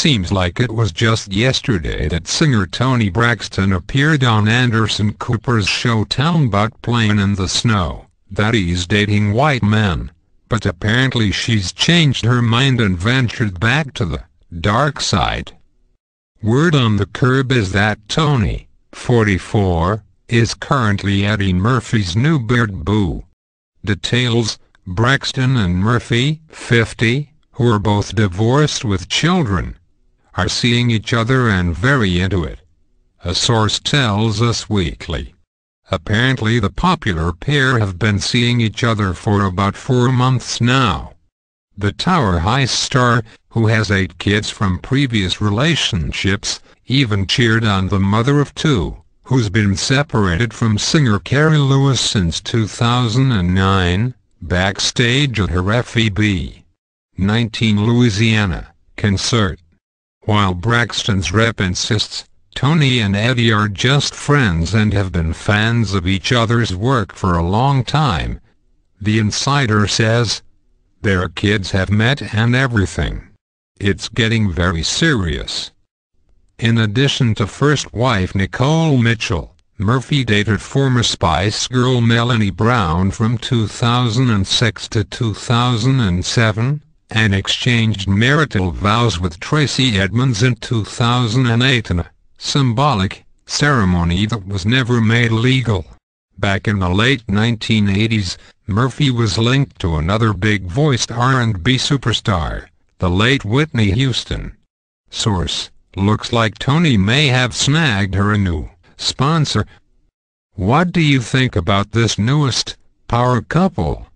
seems like it was just yesterday that singer Toni Braxton appeared on Anderson Cooper's show Town But Plain in the Snow, that he's dating white men, but apparently she's changed her mind and ventured back to the dark side. Word on the curb is that Toni, 44, is currently Eddie Murphy's new bird boo. Details: Braxton and Murphy, 50, who are both divorced with children, are seeing each other and very into it, a source tells Us Weekly. Apparently the popular pair have been seeing each other for about 4 months now. The Tower Heist star, who has 8 kids from previous relationships, even cheered on the mother of 2, who's been separated from singer Keri Lewis since 2009, backstage at her FEB 19 Louisiana concert. While Braxton's rep insists Toni and Eddie are just friends and have been fans of each other's work for a long time, the insider says their kids have met and everything. It's getting very serious. In addition to first wife Nicole Mitchell, Murphy dated former Spice Girl Melanie Brown from 2006 to 2007, and exchanged marital vows with Tracey Edmonds in 2008 in a symbolic ceremony that was never made legal. Back in the late 1980s, Murphy was linked to another big-voiced R&B superstar, the late Whitney Houston. Source: looks like Toni may have snagged her a new sponsor. What do you think about this newest power couple?